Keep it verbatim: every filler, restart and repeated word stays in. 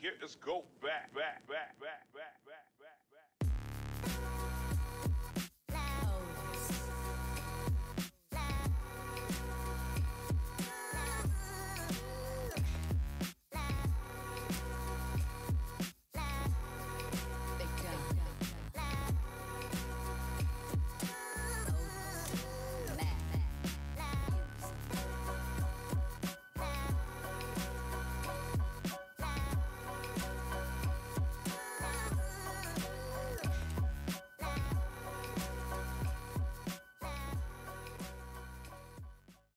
here is go back, back, back, back.